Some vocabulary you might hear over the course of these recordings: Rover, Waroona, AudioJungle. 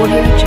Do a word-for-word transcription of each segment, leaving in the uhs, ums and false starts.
AudioJungle.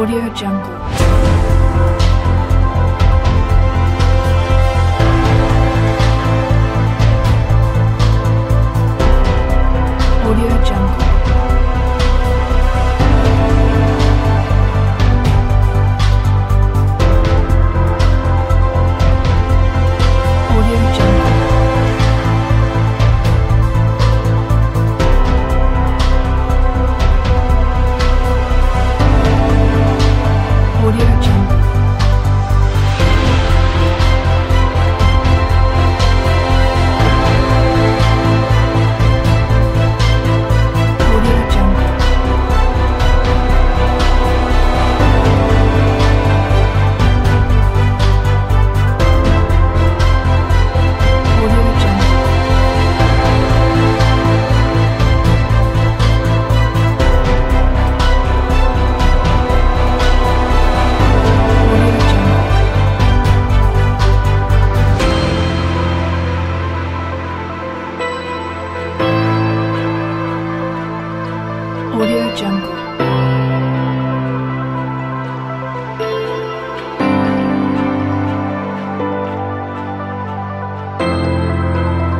AudioJungle. AudioJungle. AudioJungle. AudioJungle. AudioJungle. AudioJungle. AudioJungle. AudioJungle. AudioJungle. AudioJungle. AudioJungle. AudioJungle. AudioJungle. AudioJungle. AudioJungle. AudioJungle. AudioJungle. AudioJungle. AudioJungle. AudioJungle.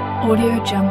AudioJungle.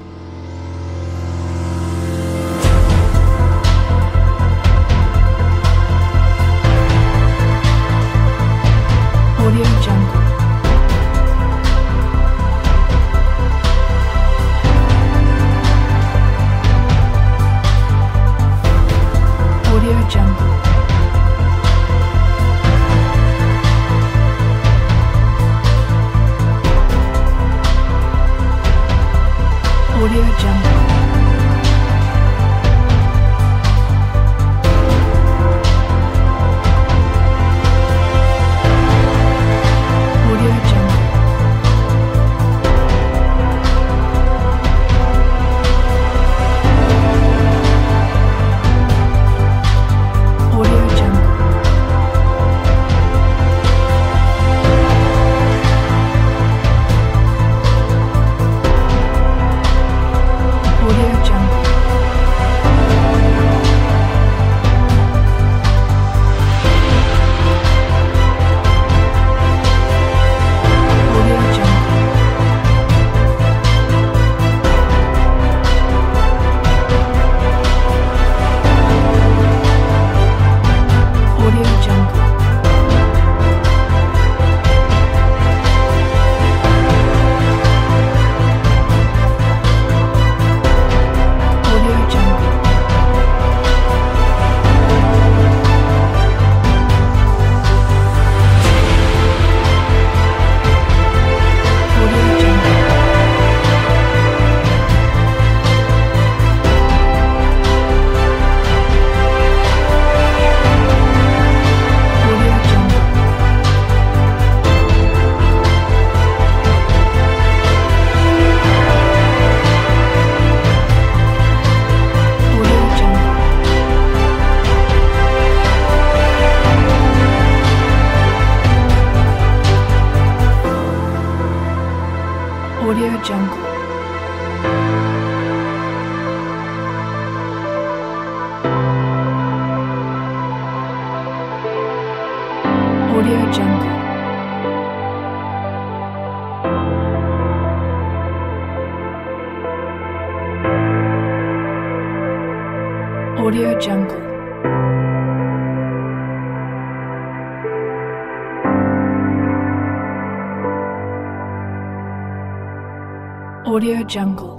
AudioJungle.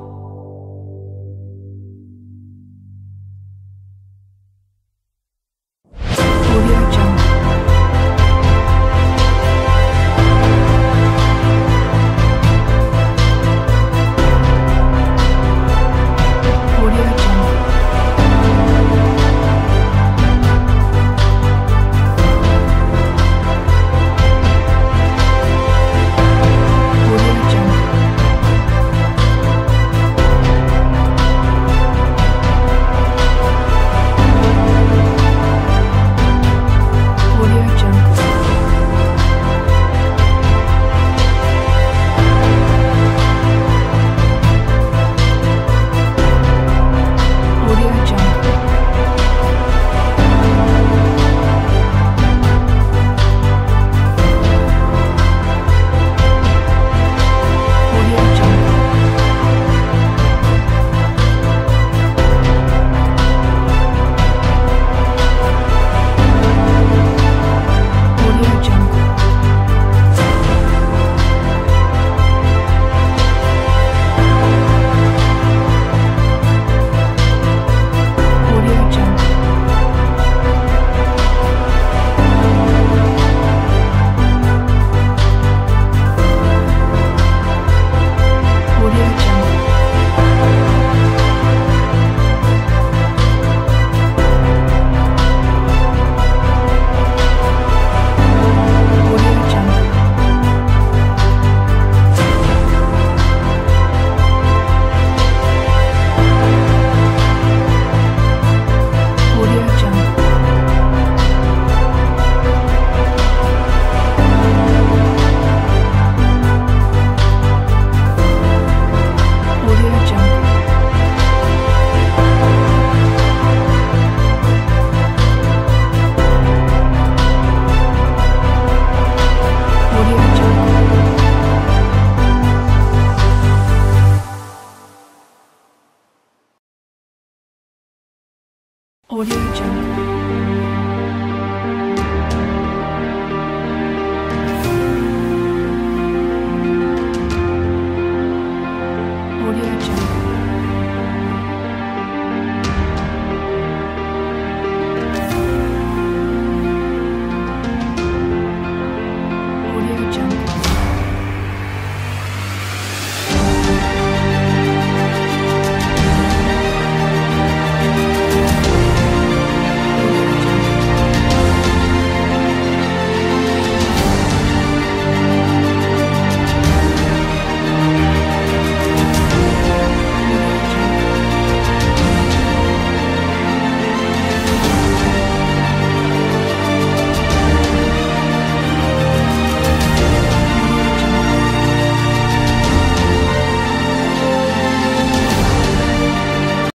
AudioJungle.